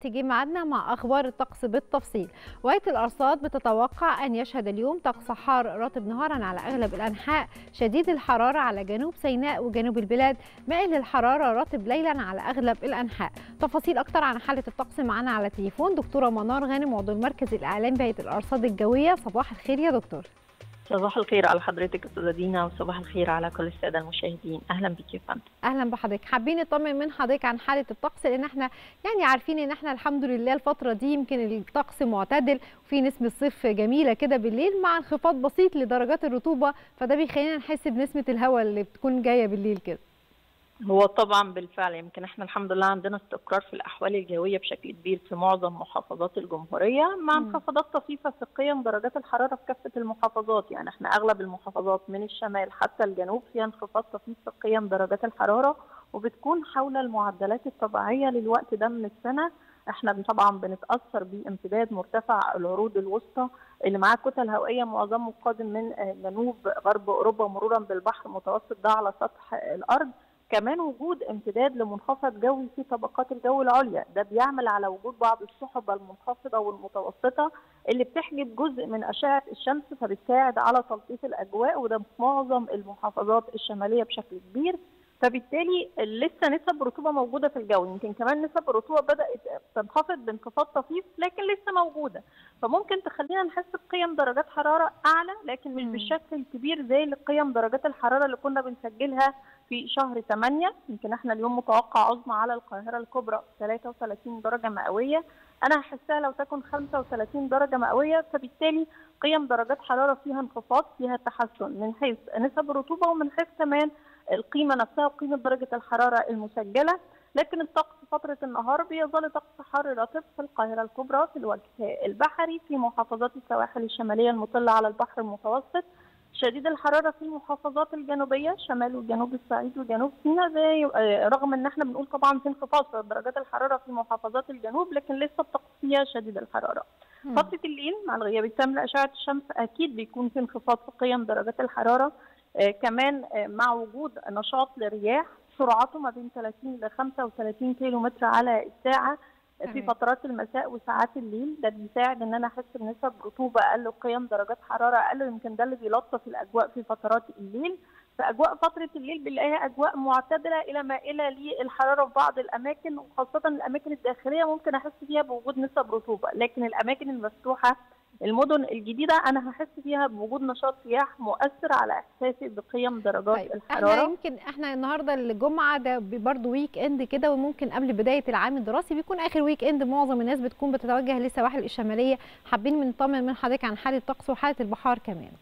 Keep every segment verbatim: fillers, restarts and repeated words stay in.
تيجي معادنا مع أخبار الطقس بالتفصيل. وقاية الأرصاد بتتوقع أن يشهد اليوم طقس حار راتب نهارا على أغلب الأنحاء، شديد الحرارة على جنوب سيناء وجنوب البلاد، مائل الحرارة راتب ليلا على أغلب الأنحاء. تفاصيل أكتر عن حالة الطقس معنا على التليفون دكتورة منار غانم، عضو المركز الإعلامي بهيئة الأرصاد الجوية. صباح الخير يا دكتور. صباح الخير على حضرتك استاذة دينا، وصباح الخير على كل الساده المشاهدين. اهلا بيك يا فندم. اهلا بحضرتك. حابين نطمن من حضرتك عن حاله الطقس، لان احنا يعني عارفين ان احنا الحمد لله الفتره دي يمكن الطقس معتدل وفي نسمه صيف جميله كده بالليل مع انخفاض بسيط لدرجات الرطوبه، فده بيخلينا نحس بنسمه الهواء اللي بتكون جايه بالليل كده. هو طبعا بالفعل يمكن احنا الحمد لله عندنا استقرار في الاحوال الجويه بشكل كبير في معظم محافظات الجمهوريه، مع انخفاضات طفيفه في قيم درجات الحراره في كافه المحافظات. يعني احنا اغلب المحافظات من الشمال حتى الجنوب فيها انخفاض طفيف في قيم درجات الحراره، وبتكون حول المعدلات الطبيعيه للوقت ده من السنه. احنا طبعا بنتاثر بامتداد مرتفع العروض الوسطى اللي معاه كتل هوائيه معظمه قادم من جنوب غرب اوروبا مرورا بالبحر المتوسط، ده على سطح الارض. كمان وجود امتداد لمنخفض جوي في طبقات الجو العليا، ده بيعمل على وجود بعض السحب المنخفضه والمتوسطه اللي بتحجب جزء من اشعه الشمس، فبتساعد على تلطيف الاجواء، وده في معظم المحافظات الشماليه بشكل كبير. فبالتالي لسه نسب رطوبه موجوده في الجو، يمكن كمان نسب الرطوبه بدات تنخفض بانخفاض طفيف لكن لسه موجوده، فممكن تخلينا نحس بقيم درجات حراره اعلى لكن مش بالشكل الكبير زي قيم درجات الحراره اللي كنا بنسجلها في شهر ثمانية. يمكن احنا اليوم متوقع عظمى على القاهره الكبرى ثلاثة وثلاثين درجه مئويه، انا هحسها لو تكون خمسة وثلاثين درجه مئويه، فبالتالي قيم درجات حراره فيها انخفاض، فيها تحسن من حيث نسب الرطوبه ومن حيث كمان القيمه نفسها وقيمه درجه الحراره المسجله. لكن الطقس فتره النهار بيظل طقس حر رطب في القاهره الكبرى، في الوجه البحري، في محافظات السواحل الشماليه المطله على البحر المتوسط، شديد الحراره في المحافظات الجنوبيه، شمال وجنوب الصعيد وجنوب سيناء. رغم ان احنا بنقول طبعا في انخفاض في درجات الحراره في محافظات الجنوب لكن لسه الطقس فيها شديد الحراره. فتره الليل مع الغياب التام لاشعه الشمس اكيد بيكون في انخفاض في قيم درجات الحراره، آه كمان آه مع وجود نشاط للرياح سرعته ما بين ثلاثين لخمسة وثلاثين كيلو متر على الساعه في فترات المساء وساعات الليل، ده بيساعد ان انا احس بنسب رطوبه اقل وقيم درجات حراره اقل، ويمكن ده اللي بيلطف الاجواء في فترات الليل. فاجواء فتره الليل بنلاقيها اجواء معتدله الى مائله للحراره في بعض الاماكن، وخاصه الاماكن الداخليه ممكن احس فيها بوجود نسب رطوبه، لكن الاماكن المفتوحه المدن الجديده انا هحس فيها بوجود نشاط رياح مؤثر على احساسي بقيم درجات طيب. الحراره. احنا يمكن احنا النهارده الجمعه ده برضو ويك اند كده، وممكن قبل بدايه العام الدراسي بيكون اخر ويك اند معظم الناس بتكون بتتوجه للسواحل الشماليه. حابين نطمن من حضرتك عن حاله الطقس وحاله البحار كمان.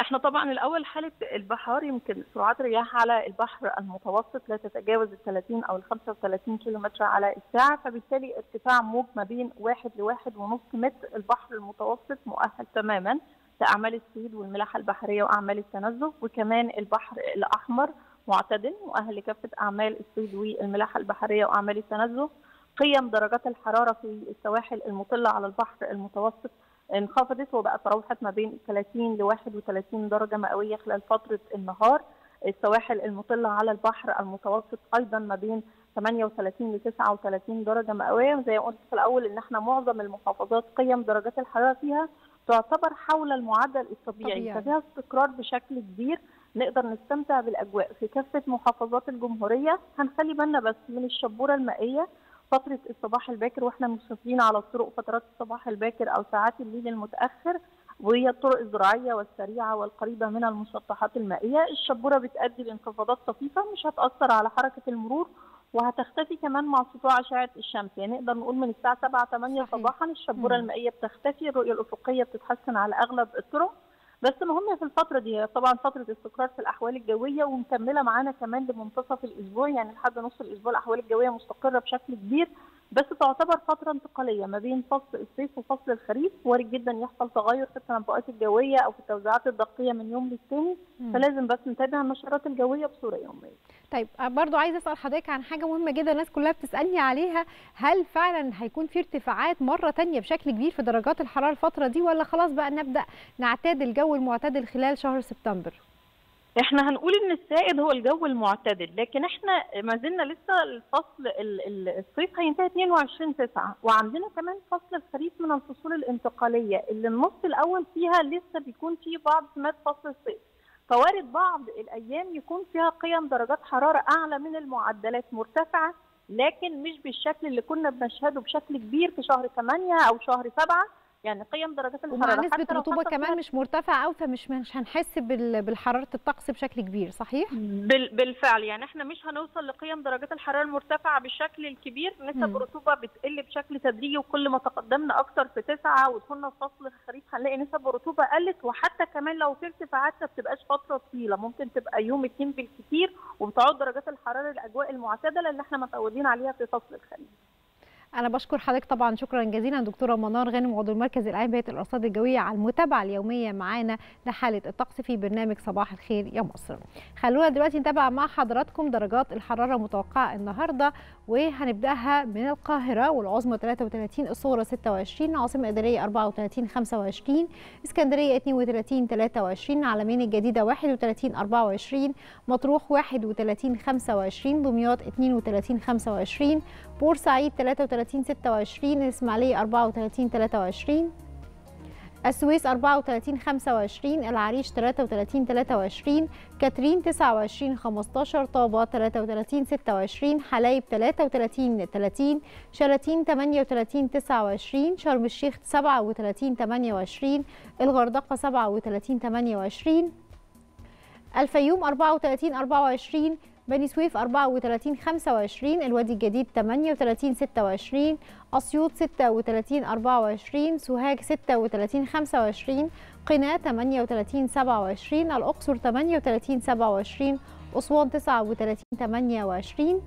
احنا طبعا الاول حاله البحار يمكن سرعات الرياح على البحر المتوسط لا تتجاوز ال ثلاثين او ال خمسة وثلاثين كيلو متر على الساعه، فبالتالي ارتفاع موج ما بين واحد لواحد ونص متر. البحر المتوسط مؤهل تماما لاعمال الصيد والملاحه البحريه واعمال التنزه، وكمان البحر الاحمر معتدل مؤهل لكافه اعمال الصيد والملاحه البحريه واعمال التنزه. قيم درجات الحراره في السواحل المطله على البحر المتوسط انخفضت وبقت روحت ما بين ثلاثين لواحد وثلاثين درجة مئوية خلال فترة النهار. السواحل المطلة على البحر المتوسط أيضا ما بين ثمانية وثلاثين لتسعة وثلاثين درجة مئوية. زي ما قلت في الأول إن احنا معظم المحافظات قيم درجات الحرارة فيها تعتبر حول المعدل الطبيعي، ففيها استقرار بشكل كبير، نقدر نستمتع بالأجواء في كافة محافظات الجمهورية. هنخلي بالنا بس من الشبورة المائية فترة الصباح الباكر واحنا مسافرين على الطرق، فترات الصباح الباكر أو ساعات الليل المتأخر، وهي الطرق الزراعية والسريعة والقريبة من المسطحات المائية. الشبورة بتؤدي لانخفاضات طفيفة مش هتأثر على حركة المرور، وهتختفي كمان مع سطوع أشعة الشمس. يعني نقدر نقول من الساعة سبعة ثمانية صباحا الشبورة المائية بتختفي، الرؤية الأفقية بتتحسن على أغلب الطرق. بس مهم في الفترة دي طبعا فترة استقرار في الأحوال الجوية، ومكملة معانا كمان لمنتصف الأسبوع، يعني لحد نص الأسبوع الأحوال الجوية مستقرة بشكل كبير، بس تعتبر فترة انتقالية ما بين فصل الصيف وفصل الخريف. وارد جدا يحصل تغير في التنبؤات الجوية أو في التوزيعات الدقيقة من يوم للتاني، فلازم بس نتابع النشرات الجوية بصورة يومية. طيب برضو عايزة أسأل حضرتك عن حاجة مهمة جدا الناس كلها بتسألني عليها، هل فعلا هيكون في ارتفاعات مرة تانية بشكل كبير في درجات الحرارة الفترة دي، ولا خلاص بقى نبدأ نعتاد الجو المعتدل خلال شهر سبتمبر؟ احنا هنقول ان السائد هو الجو المعتدل، لكن احنا ما زلنا لسه الفصل الصيف هينتهي اتنين وعشرين تسعة، وعندنا كمان فصل الخريف من الفصول الانتقاليه اللي النص الاول فيها لسه بيكون فيه بعض سمات فصل الصيف، فوارد بعض الايام يكون فيها قيم درجات حراره اعلى من المعدلات مرتفعه، لكن مش بالشكل اللي كنا بنشهده بشكل كبير في شهر ثمانية او شهر سبعة، يعني قيم درجات الحراره ومع نسبه رطوبه كمان مش مرتفعه قوي، فمش مش هنحس بالحراره الطقس بشكل كبير، صحيح؟ بالفعل، يعني احنا مش هنوصل لقيم درجات الحراره المرتفعه بالشكل الكبير، نسب الرطوبه بتقل بشكل تدريجي، وكل ما تقدمنا اكتر في تسعه ودخلنا في فصل الخريف هنلاقي نسب الرطوبه قلت، وحتى كمان لو في ارتفاعات ما بتبقاش فتره طويله، ممكن تبقى يوم اتنين بالكثير، وبتعود درجات الحراره الاجواء المعتدله اللي احنا متعودين عليها في فصل الخريف. أنا بشكر حضرتك طبعا، شكرا جزيلا دكتورة منار غانم عضو المركز العام بهيئة الأرصاد الجوية على المتابعة اليومية معانا لحالة الطقس في برنامج صباح الخير يا مصر. خلونا دلوقتي نتابع مع حضراتكم درجات الحرارة المتوقعة النهارده، وهنبدأها من القاهرة والعظمى تلاتة وتلاتين، الصغرى ستة وعشرين، عاصمة إدارية أربعة وتلاتين خمسة وعشرين، اسكندرية اتنين وتلاتين تلاتة وعشرين، العلمين الجديدة واحد وتلاتين أربعة وعشرين، مطروح واحد وتلاتين خمسة وعشرين، دمياط اتنين وتلاتين خمسة وعشرين، بورسعيد تلاتة وتلاتين ستة وعشرين، الإسماعيلية أربعة وتلاتين تلاتة وعشرين، السويس أربعة وتلاتين خمسة وعشرين، العريش تلاتة وتلاتين تلاتة وعشرين، كاترين تسعة وعشرين خمستاشر، طابة تلاتة وتلاتين ستة وعشرين، حلايب تلاتة وتلاتين تلاتين، شلاتين تمانية وتلاتين تسعة وعشرين، شرم الشيخ سبعة وتلاتين تمانية وعشرين، الغردقة سبعة وتلاتين تمانية وعشرين، الفيوم أربعة وتلاتين أربعة وعشرين، بني سويف أربعة وتلاتين خمسة وعشرين، الوادي الجديد تمانية وتلاتين ستة وعشرين، أسيوط ستة وتلاتين أربعة وعشرين، سوهاج ستة وتلاتين خمسة وعشرين، قنا تمانية وتلاتين سبعة وعشرين، الأقصر تمانية وتلاتين سبعة وعشرين، أسوان تسعة وتلاتين تمانية وعشرين.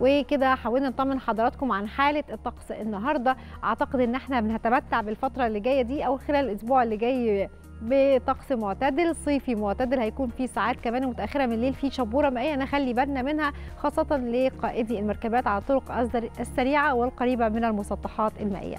وكده حاولنا نطمن حضراتكم عن حاله الطقس النهارده. اعتقد ان احنا بنتمتع بالفتره اللي جايه دي او خلال الاسبوع اللي جاي بطقس معتدل صيفي معتدل، هيكون في ساعات كمان متاخره من الليل في شبوره مائيه نخلي بالنا منها، خاصه لقائدي المركبات على الطرق السريعه والقريبه من المسطحات المائيه.